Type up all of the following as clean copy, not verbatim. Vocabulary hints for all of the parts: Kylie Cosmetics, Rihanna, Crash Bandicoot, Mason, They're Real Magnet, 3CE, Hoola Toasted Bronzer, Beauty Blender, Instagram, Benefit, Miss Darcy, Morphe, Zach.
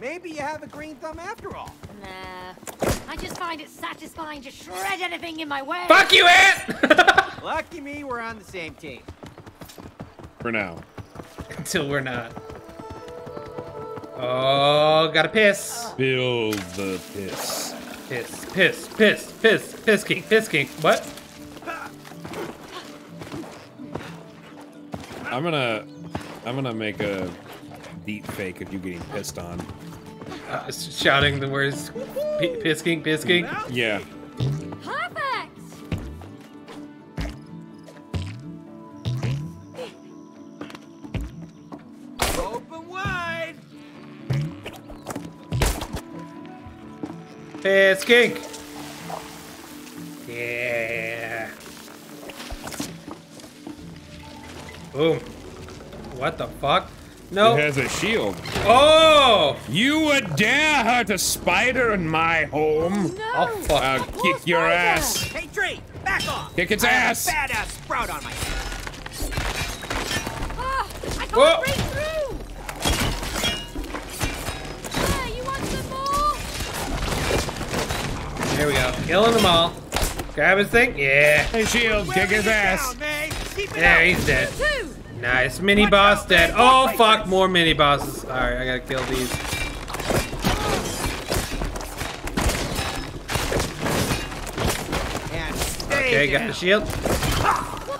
Maybe you have a green thumb after all. Nah. I just find it satisfying to shred anything in my way. Fuck you, Ant! Lucky me, we're on the same team. For now. Until we're not. Oh, gotta piss. Feel the piss. Piss, piss, piss, piss, piss king, piss king. What? I'm gonna make a deep fake of you getting pissed on. Shouting the words, pisking, pisking. Yeah. Perfect. Open wide. Pisking. Yeah. Boom. What the fuck? No. It has a shield. Oh! You would dare hurt a spider in my home? No. I'll fuck. I'll kick your ass. Hey, Tree, back off! Kick its ass! I have a badass sprout on my head. Oh, I can't break through. Yeah, you want some more? There we go. Killing them all. Grab his thing. Yeah. Hey, shield, kick his ass. There, he's dead. Nice. Mini boss dead. Oh fuck, more mini bosses. Alright, I gotta kill these. Okay, got the shield.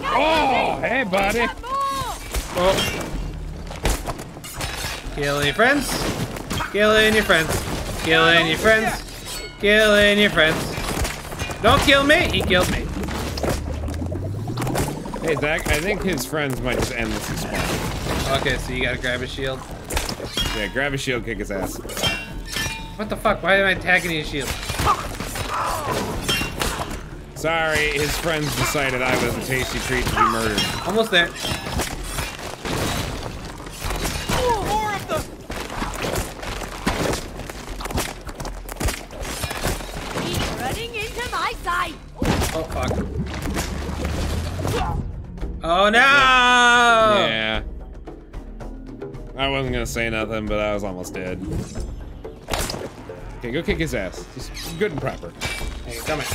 Oh, hey buddy. Oh. Killing your friends. Killing your friends. Killing your friends. Killing your friends. Don't kill me! He killed me. Hey Zach, I think his friends might just endlessly spawn. Okay, so you gotta grab a shield. Yeah, grab a shield, kick his ass. What the fuck? Why am I attacking his shield? Sorry, his friends decided I was a tasty treat to be murdered. Almost there. More of them. He's running into my sight. Oh fuck. Oh no! Yeah. I wasn't gonna say nothing, but I was almost dead. Okay, go kick his ass. Just good and proper. Hey, come here.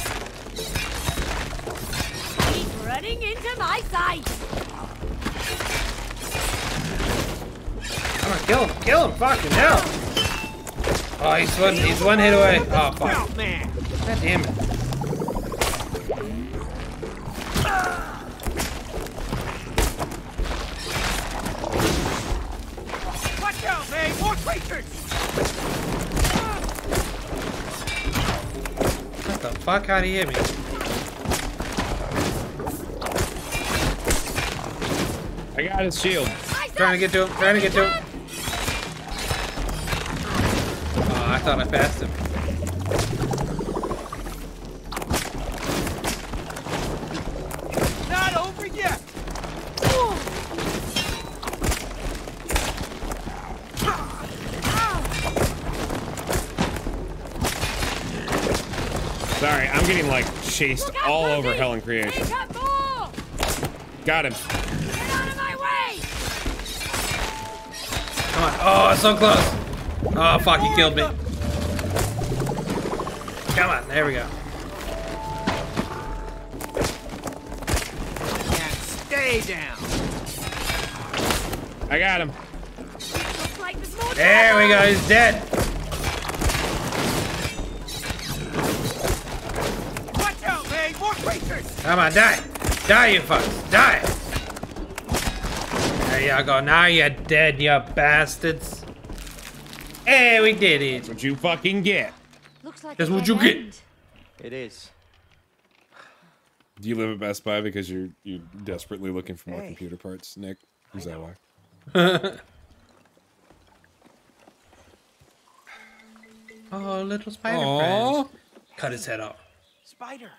He's running into my sight. Come on, kill him! Kill him! Fucking hell! Oh, he's one hit away. Oh fuck! Man, god damn it! What the fuck? How'd he hit me? I got his shield. Trying to get to him. Trying to get to him. Oh, I thought I passed him. Not over yet. Sorry, I'm getting like chased all over hell and creation. Got him. Get out of my way! Come on. Oh, so close. Oh, fuck, he killed me. Come on, there we go. Yeah, stay down. I got him. There we go, he's dead. Come on, die! Die, you fucks! Die! There you go, now you're dead, you bastards! Hey, we did it! That's what you fucking get! Looks like that's what you get! It is. Do you live at Best Buy because you're desperately looking for more computer parts, Nick? Is that why? Oh, little spider friend. Cut his head off. Spider!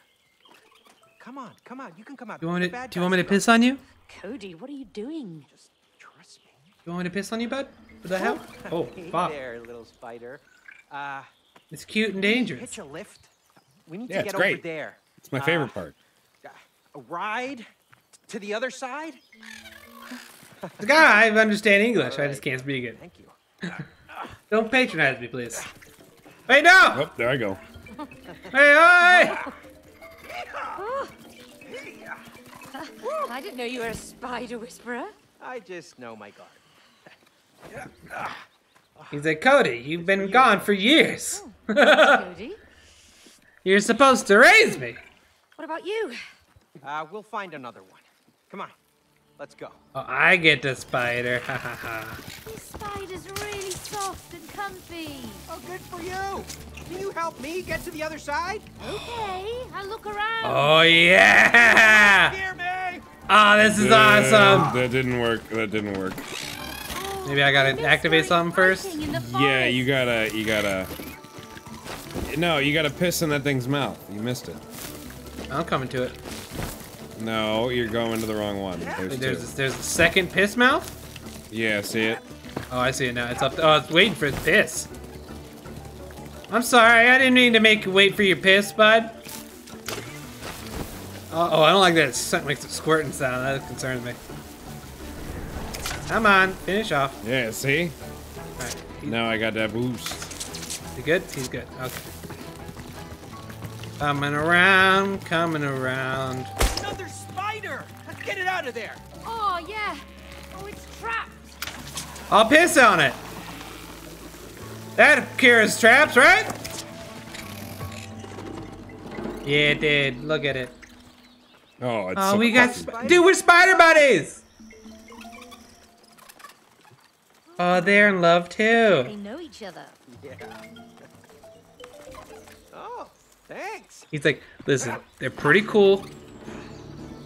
Come on, come on, you can come out. Do you want me to piss on you? Cody, what are you doing? Just trust me. You want me to piss on you, bud? Does that help? Oh, fuck. Hey there, little spider. It's cute and dangerous. Pitch a lift. We need to get over there. It's my favorite part. A ride to the other side? The guy, I understand English. Right. I just can't speak it. Thank you. Don't patronize me, please. Hey, no! Oh, there I go. Hey, hey! Oh. I didn't know you were a spider whisperer. I just know my guard. He's like, Cody, you've been gone for years. Oh, Cody? You're supposed to raise me. What about you? We'll find another one. Come on, let's go. Oh, I get the spider. Ha ha ha. This spider's really soft and comfy. Oh, good for you. Can you help me get to the other side? Okay, I'll look around. Oh, yeah. Hear me. Oh, this is awesome. That didn't work. That didn't work. Maybe I gotta activate something first? Yeah, you gotta... No, you gotta piss in that thing's mouth. You missed it. I'm coming to it. No, you're going to the wrong one. There's a second piss mouth? Yeah, see it? Oh, I see it now. It's up. Oh, it's waiting for its piss. I'm sorry, I didn't mean to make you wait for your piss, bud. Uh-oh, I don't like that it makes a squirting sound. That concerns me. Come on, finish off. Yeah, see? All right. Now I got that boost. You good? He's good. Okay. Coming around, coming around. Another spider! Let's get it out of there! Oh, yeah. Oh, it's trapped. I'll piss on it. That cures traps, right? Yeah, it did. Look at it. Oh, it's so we got spider. Dude, we're spider buddies! Oh, they're in love too. They know each other. Yeah. Oh, thanks. He's like, listen, they're pretty cool.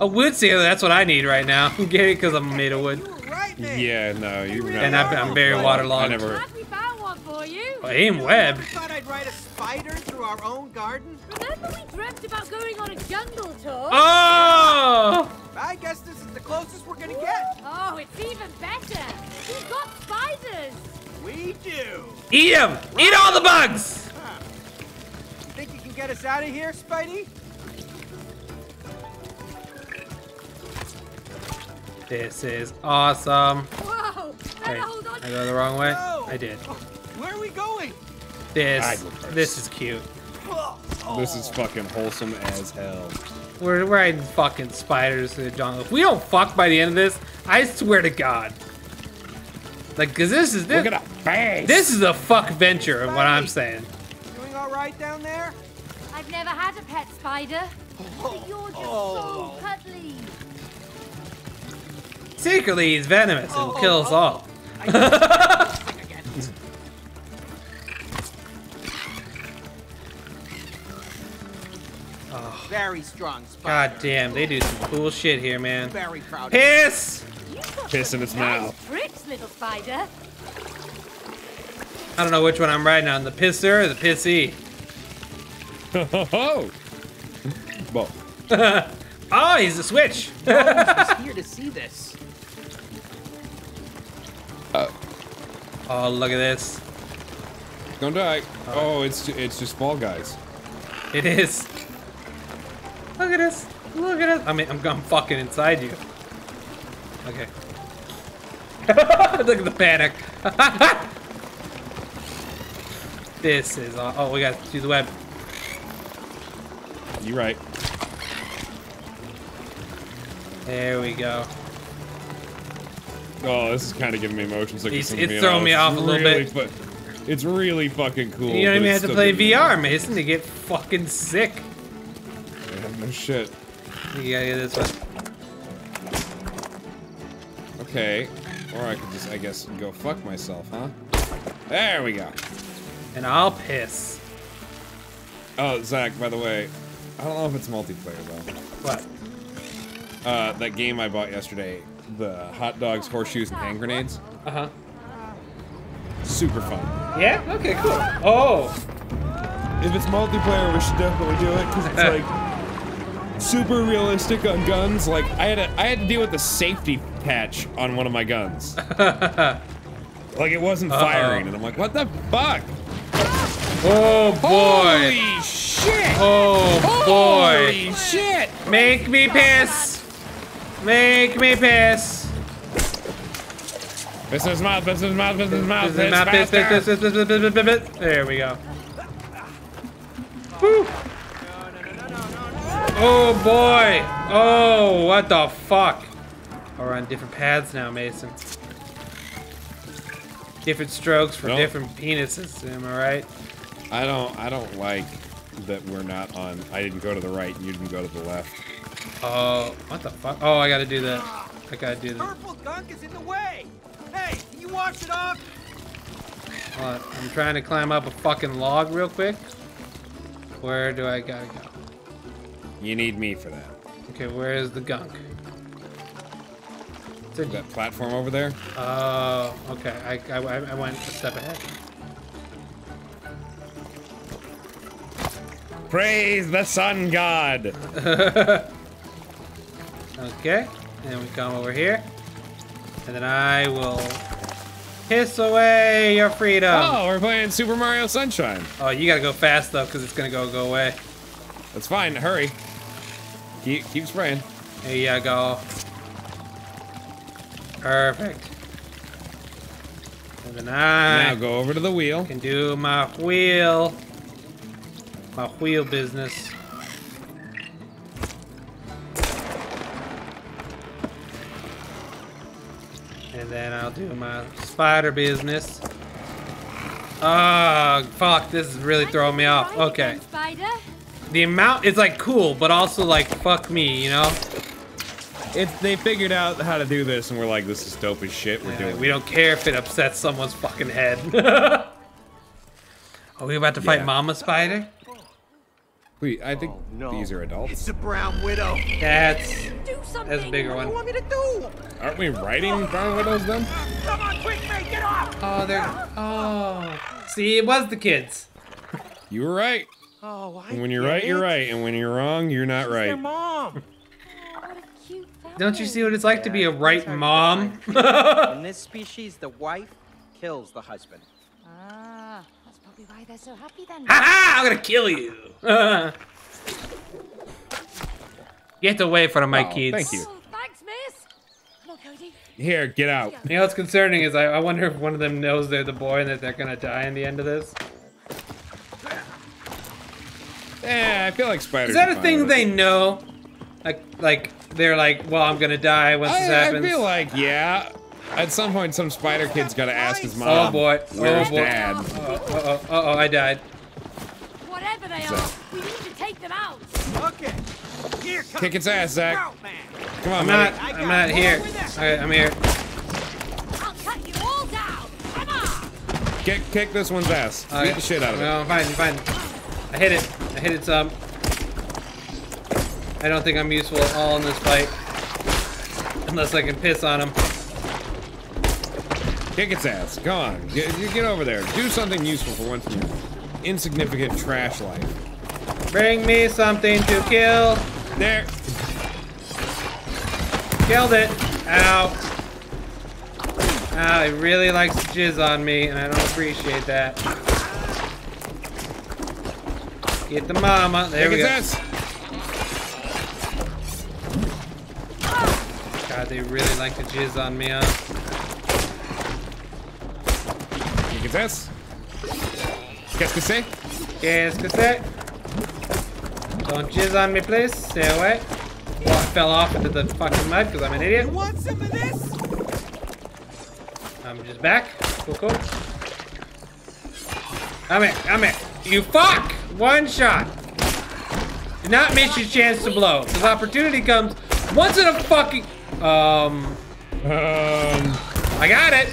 A wood sealer, that's what I need right now. Get it because I'm made of wood. Right, yeah, no, you're right. And I'm very waterlogged. I'm glad we found one for you. Well, aim web. I thought I'd ride a spider through our own garden. Remember we dreamt about going on a jungle tour? Oh! I guess this is the closest we're gonna get. Oh, it's even better. We've got spiders. We do. Eat them. Right. Eat all the bugs. Huh. You think you can get us out of here, Spidey? This is awesome. Whoa! Wait, hold on. I go the wrong way. No. I did. Where are we going? This is cute. Oh. This is fucking wholesome as hell. We're riding fucking spiders through the jungle. If we don't fuck by the end of this, I swear to God. Like, cause this is this. Look at a bang. This is a fuck venture, of what I'm saying. Doing all right down there? I've never had a pet spider, but you're just so cuddly. Secretly, he's venomous and kills all. Oh. Very strong spider. God damn, they do some cool shit here, man. Very proud. Piss! Piss in its mouth. Tricks, little spider. I don't know which one I'm riding on, the pisser or the pissy. Ho ho ho! Both. Oh, he's a switch. I was here to see this. Oh, look at this. Don't die. Oh, it's just small guys. It is. Look at this. Look at us. I mean, I'm fucking inside you. Okay. Look at the panic. This is. Oh, we got to do the web. You're right. There we go. Oh, this is kind of giving me emotions. Like it's throwing me off a little bit. It's really fucking cool. You don't even have to play VR, Mason, to get fucking sick. Yeah, no shit. You gotta get this one. Okay. Or I could just, I guess, go fuck myself, huh? There we go. And I'll piss. Oh, Zach, by the way, I don't know if it's multiplayer, though. What? That game I bought yesterday, the hot dogs, horseshoes, and hand grenades. Uh-huh. Super fun. Yeah? Okay, cool. Oh! If it's multiplayer, we should definitely do it, because it's like super realistic on guns. Like, I had to deal with the safety patch on one of my guns. Like, it wasn't firing, and I'm like, what the fuck? Oh, boy. Holy shit! Oh, boy. Holy shit! Make me piss! Make me piss. Business mouth. There we go. Woo. Oh boy. Oh, what the fuck. We're on different paths now, Mason. Different strokes for different penises. Am I right? I don't like that we're not on. I didn't go to the right. You didn't go to the left. Oh, what the fuck? Oh, I gotta do that. I gotta do that. Purple gunk is in the way. Hey, can you wash it off? I'm trying to climb up a fucking log real quick. Where do I gotta go? You need me for that. Okay, where is the gunk? That platform over there. Oh, okay. I went a step ahead. Praise the sun god. Okay, and we come over here, and then I will piss away your freedom. Oh, we're playing Super Mario Sunshine. Oh, you gotta go fast though, because it's gonna go away. That's fine. Hurry. Keep spraying. Here you go. Perfect. And then I now go over to the wheel. Can do my wheel business. And then I'll do my spider business. Oh, fuck! This is really throwing me off. Okay. The amount is like cool, but also like fuck me, you know. If they figured out how to do this and we're like, this is dope as shit, we're doing it. We don't care if it upsets someone's fucking head. Are we about to fight Mama Spider? Wait, I think these are adults. It's the Brown Widow. That's a bigger one. What do you want me to do? Aren't we riding Brown Widows then? Come on, quick, mate, get off! Oh, they're... Oh. See, it was the kids. You were right. Oh, I and when you're right, you're right. And when you're wrong, you're not right. Your mom. Don't you see what it's like to be a right mom? In this species, the wife kills the husband. Ah, that's probably why they're so happy then. Ha-ha! I'm gonna kill you! Get away from my kids. Thank you. Oh, thanks, miss. Come on, Cody. Here, get out. You know what's concerning is I wonder if one of them knows they're the boy and that they're gonna die in the end of this. Yeah, I feel like spiders. Is that a thing they know? Like... They're like, well, I'm gonna die once this happens. I feel like, yeah. At some point, some spider kid's gotta ask his mom. Oh boy! Where's dad? Uh oh! I died. Whatever they are, we need to take them out. Okay. Here comes. Kick its ass, Zach. Come on, man. I'm not here. Okay, I'm here. I'll cut you all down. Come on. Kick this one's ass. Beat the shit out of it. No, I'm fine. I hit it. I hit it some. I don't think I'm useful at all in this fight. Unless I can piss on him. Kick its ass. Go on. Get over there. Do something useful for once in your insignificant trash life. Bring me something to kill. There. Killed it. Ow. Ow, it really likes to jizz on me, and I don't appreciate that. Get the mama. There we go. Kick its ass. God, they really like to jizz on me, huh? You get this? Qu'est-ce que c'est? Qu'est-ce que c'est? Don't jizz on me, please. Stay away. Well, I fell off into the fucking mud because I'm an idiot. You want some of this? I'm just back. Cool. I'm it. You fuck! One shot. Do not miss your chance to blow. Because opportunity comes once in a fucking... I got it.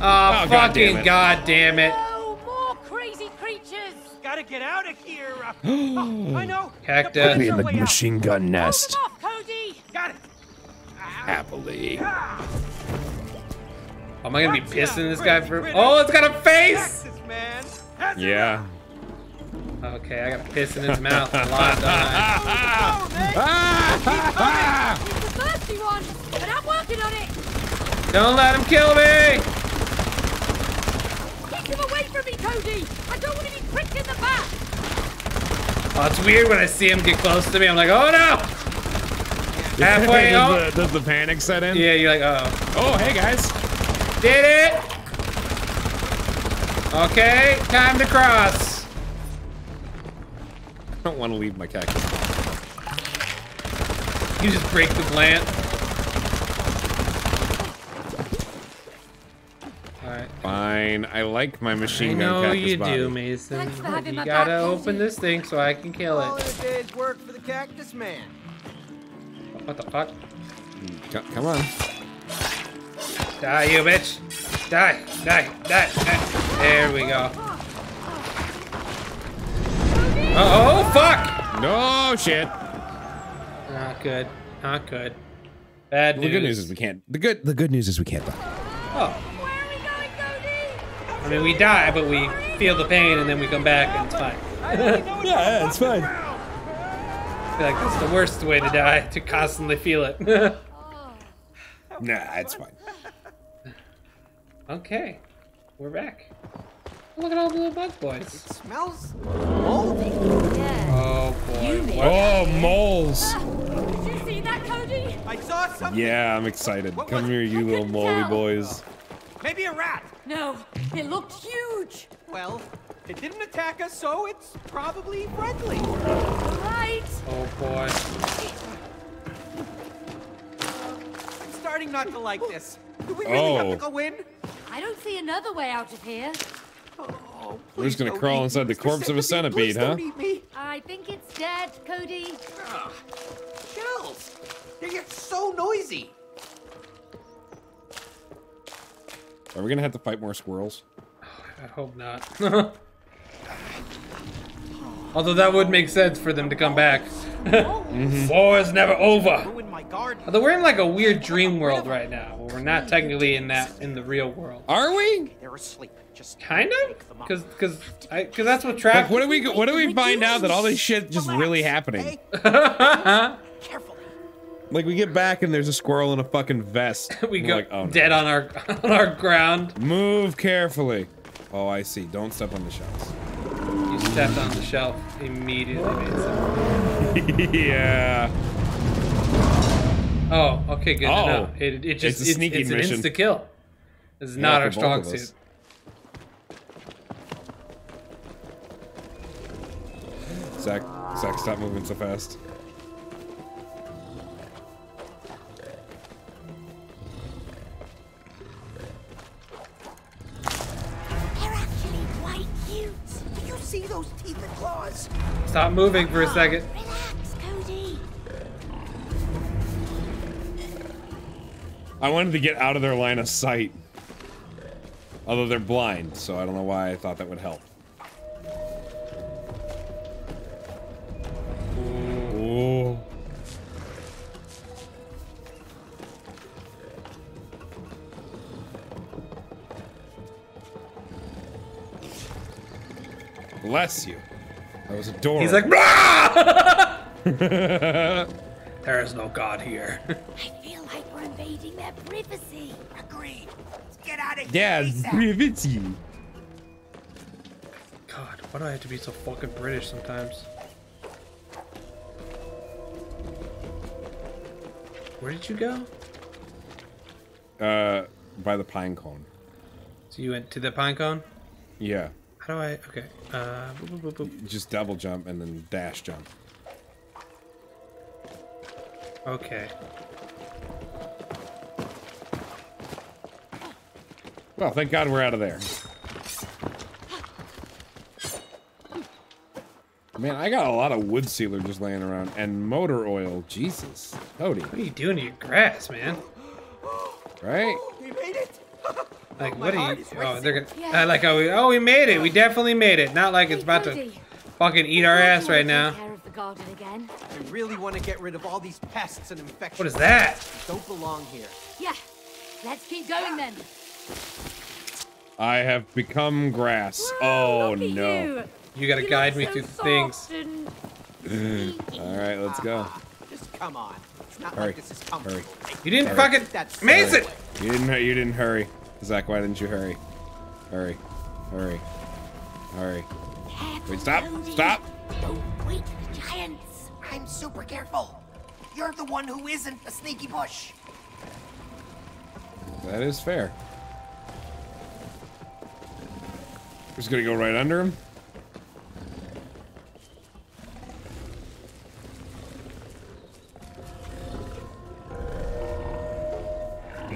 Oh, fucking goddamn it! No more crazy creatures. Gotta get out of here. Oh, I know. Cactus. Put me in the machine gun nest. Hold them off, Cody. Got it. Happily. Oh, am I gonna be pissing this guy for? Oh, it's got a face. Yeah. Okay, I got piss in his mouth a lot, don't I? He's the thirsty one, but I'm working on it! Don't let him kill me! Keep him away from me, Cody! I don't want to be pricked in the back! Oh, it's weird when I see him get close to me, I'm like, oh no! Halfway up. Does the panic set in? Yeah, you're like, uh-oh. Oh, hey guys. Did it. Okay, time to cross. I don't want to leave my cactus. You just break the plant. Alright. Fine. I like my machine gun cactus. I know you do, Mason. You gotta open this thing so I can kill it. All it did work for the cactus man. What the fuck? Come on. Die, you bitch. Die, die, die, die. There we go. Uh-oh, fuck! No shit. Not good. Not good. Bad news. The good news is we can't. The good news is we can't die. Oh. I mean, we die, but we feel the pain, and then we come back, and it's fine. Yeah, it's fine. I feel like that's the worst way to die, to constantly feel it. Nah, it's fine. Okay, we're back. Look at all the little bug boys. It smells moldy. Oh, boy. Oh, moles. Did you see that, Cody? I saw something. Yeah, I'm excited. Come here, you little moldy boys. Maybe a rat. No, it looked huge. Well, it didn't attack us, so it's probably friendly. All right. Oh, boy. I'm starting not to like this. Do we really have to go in? I don't see another way out of here. Oh, we're just gonna crawl inside the corpse of a centipede, huh? I think it's dead, Cody. Shells! They get so noisy. Are we gonna have to fight more squirrels? I hope not. Although that would make sense for them to come back. War is never over. Although we're in like a weird dream world right now. Where we're not technically in the real world. Are we? They're asleep. Just kind of? Cause that's what trapped. What do we find out that all this shit just really happening? Careful. Like we get back and there's a squirrel in a fucking vest. We go like, oh, no. Dead on our ground. Move carefully. Oh, I see. Don't step on the shelves. You stepped on the shelf immediately. Yeah. Oh, okay, good. Oh, no, it's a sneaky mission. It's an insta-kill. This is not our strong suit. Zach, stop moving so fast. They're actually quite cute. Do you see those teeth and claws? Stop moving for a second. Relax, Cody. I wanted to get out of their line of sight. Although they're blind, so I don't know why I thought that would help. Oh. Bless you. That was adorable. He's like, there is no God here. I feel like we're invading their privacy. Agreed. Let's get out of here. Yeah, privacy. God, why do I have to be so fucking British sometimes? Where did you go? By the pine cone. So you went to the pine cone? Yeah. How do I? Okay. Boop, boop, boop, boop. Just double jump and then dash jump. Okay. Well, thank God we're out of there. Man, I got a lot of wood sealer just laying around and motor oil. Jesus. Cody. What are you doing to your grass, man? Right? We made it. Like, what are you? Oh, they're gonna. I like how we. Oh, we made it. We definitely made it. Not like it's about to fucking eat our ass right now. I really want to get rid of all these pests and infections. What is that? Don't belong here. Yeah. Let's keep going then. I have become grass. Oh, no. You gotta guide me through things. All right, let's go. Just come on. It's not like this is comfortable. You didn't fucking. Mason! You didn't hurry, Zach. Why didn't you hurry? Hurry. Wait, stop! Don't wait for the giants. I'm super careful. You're the one who isn't a sneaky bush. That is fair. We're just gonna go right under him.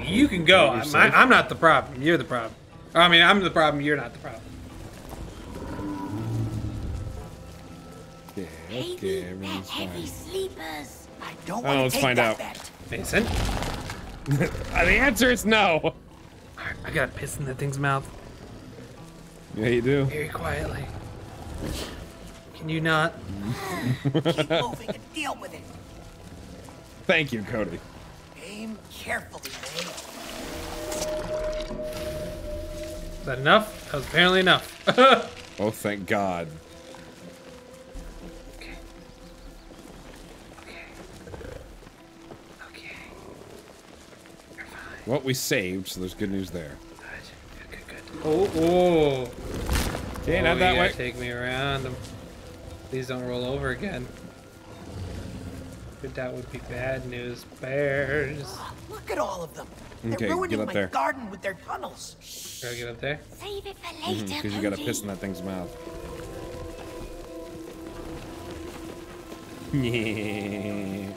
You can go. I'm not the problem. You're the problem. I mean, I'm the problem. You're not the problem. Okay, okay, everything's fine. Heavy sleepers. I don't want to take that bet. Mason? The answer is no. All right, I got piss in that thing's mouth. Yeah, you do. Very quietly. Can you not? Keep moving and deal with it. Thank you, Cody. Aim carefully, man. Is that enough? That was apparently enough. Oh, thank God. Well, we saved, so there's good news there. Good. Oh, oh. Okay, not that way. Take me around. Please don't roll over again. But that would be bad news, bears. Look at all of them. They're ruining my garden with their tunnels. Should I get up there? Save it for later, because you got a piss in that thing's mouth. Yeah.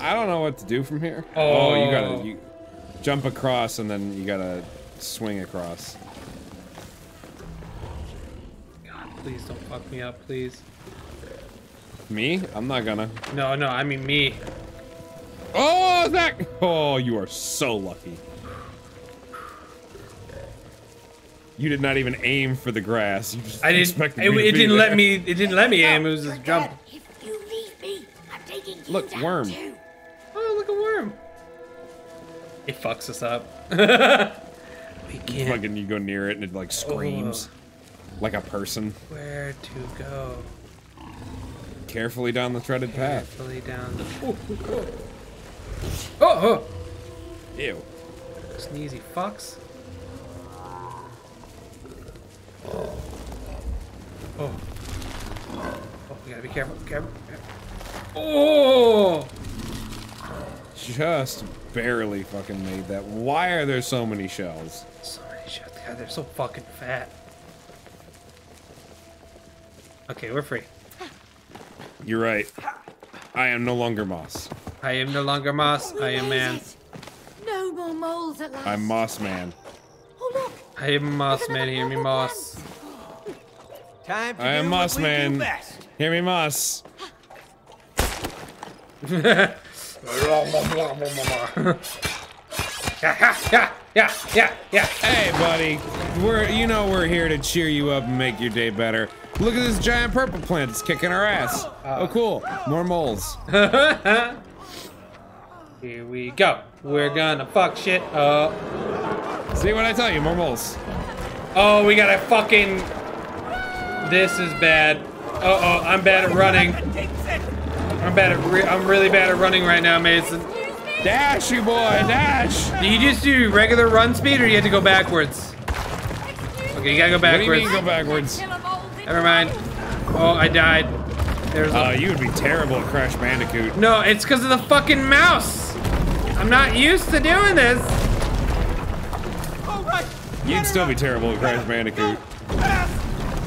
I don't know what to do from here. Oh, you gotta jump across and then you gotta swing across. God, please don't fuck me up, please. Me? I'm not gonna. No, no, I mean me. Oh, Zach! Oh, you are so lucky. You did not even aim for the grass. You just it didn't let me aim. It was just jump. Look, worm. Oh, look, a worm. It fucks us up. We can't. Fucking, you go near it and it like screams, like a person. Where to go? Carefully down the treaded path. Carefully down the. Oh, oh. Ew. Sneezy fucks. Oh. Oh. Oh, we gotta be careful. Careful. Oh! Just barely fucking made that. Why are there so many shells? So many shells. God, they're so fucking fat. Okay, we're free. You're right. I am no longer Moss. I am no longer Moss. I am Man. No more moles at last. I'm Moss Man. Oh, look. I am Moss Man. Hear me, Moss. Time to I am Moss Man. Hear me, Moss. Yeah, yeah, yeah, yeah, yeah. Hey, buddy, you know we're here to cheer you up and make your day better. Look at this giant purple plant that's kicking our ass. Oh, cool, more moles. Here we go. We're gonna fuck shit up. See what I tell you? More moles. Oh, we gotta fucking. This is bad. Uh oh, I'm bad at running. I'm really bad at running right now, Mason. Dash, you boy, dash! Do you just do regular run speed, or do you have to go backwards? Okay, you gotta go backwards. What do you mean go backwards? Never mind. Oh, I died. There's. You would be terrible at Crash Bandicoot. No, it's because of the fucking mouse. I'm not used to doing this. You'd still be terrible at Crash Bandicoot.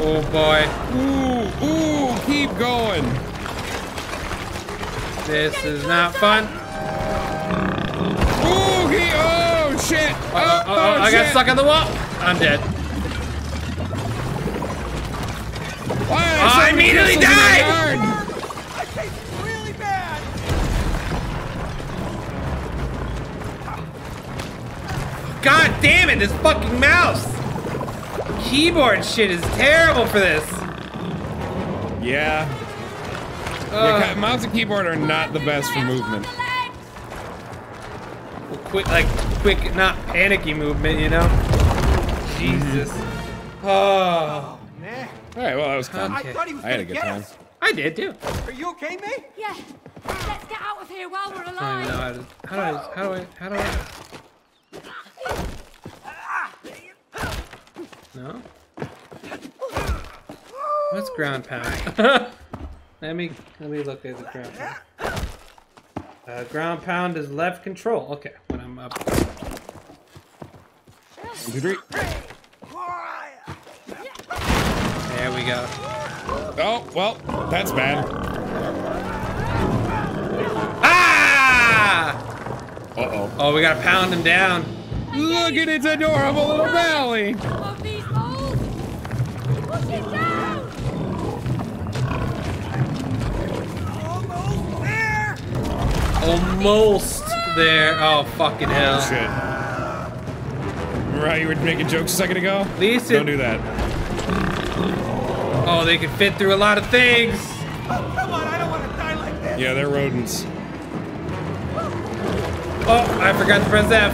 Oh boy. Ooh, ooh, keep going. This is not fun. Ooh, oh shit! Oh, I got stuck on the wall. I'm dead. I immediately died. I taste really bad. God damn it! This fucking mouse. Keyboard shit is terrible for this. Yeah. Yeah, mouse and keyboard are not the best for movement. Well, quick, not panicky movement, you know? Jesus. Oh. Man. All right, well, that was fun. Okay. I had a good time. I did, too. Are you okay, mate? Yeah. Let's get out of here while we're alive. I don't know how do I... No? What's ground pound? let me look at the ground pound. Ground pound is left control. Okay, when I'm up. 1, 2, 3. There we go. Oh, well, that's bad. Ah! Uh-oh. Oh, we gotta pound him down. Look at its adorable little belly. Almost there. Oh, fucking hell. Oh, shit. Right, you were making jokes a second ago? At least don't do that. Oh, they can fit through a lot of things. Oh, come on, I don't want to die like this. Yeah, they're rodents. Oh, I forgot to press F.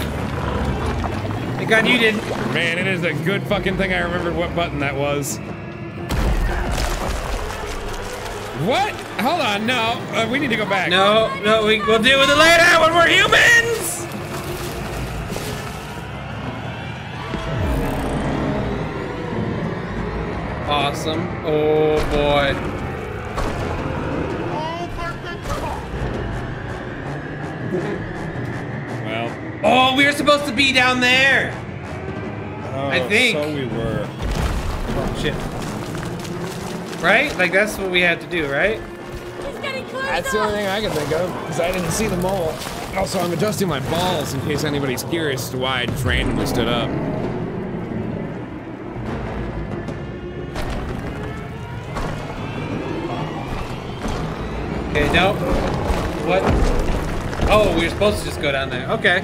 Thank God you didn't. Man, it is a good fucking thing I remembered what button that was. What? Hold on, no. We need to go back. No, we'll deal with it later when we're humans! Awesome. Oh, boy. Well. Oh, we were supposed to be down there! Oh, I think. So we were. Oh, shit. Right? Like, that's what we had to do, right? That's the only thing I can think of, because I didn't see the mole. Also, I'm adjusting my balls in case anybody's curious as to why I just randomly stood up. Okay, no. What? Oh, we were supposed to just go down there. Okay.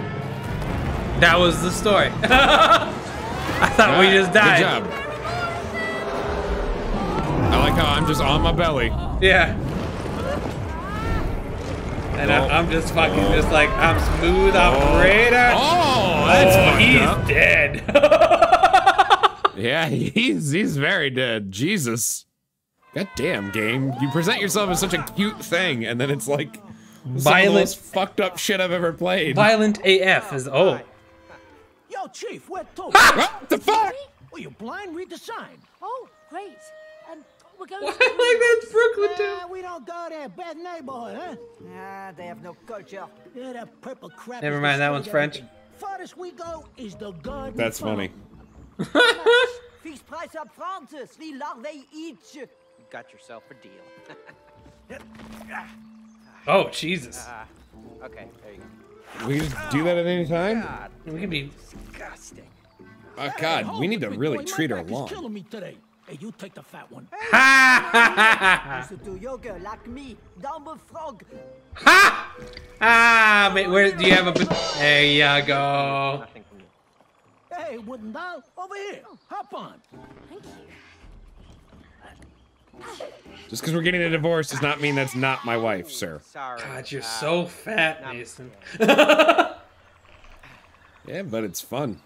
That was the story. I thought we just died. Good job. I like how I'm just on my belly. Yeah. And I'm just fucking just like, I'm smooth operator. Oh, that's he's dead. Yeah, he's very dead. Jesus. Goddamn game. You present yourself as such a cute thing, and then it's like violent, the most fucked up shit I've ever played. Violent AF is Yo, Chief, where to? What the fuck? Were you blind? Read the sign. Oh, great. We're going to that's Brooklyn too. We don't go there, bad neighborhood, huh? Nah, they have no culture. Yeah, that purple crap. Never mind, that one's French. Farthest we go is the garden. That's funny. You got yourself a deal. Oh, Jesus. Okay, there you go. We can do that at any time? God, we can be disgusting. Oh, God, we need to really treat her long. Hey, you take the fat one. Ha! Used to do yoga like me, dumb frog. Ha! Ah, wait, where do you have a? There you go. Hey, wouldn't I? Over here, hop on. Thank you. Just because we're getting a divorce does not mean that's not my wife, sir. Sorry. God, you're so fat, Mason. Yeah, but it's fun.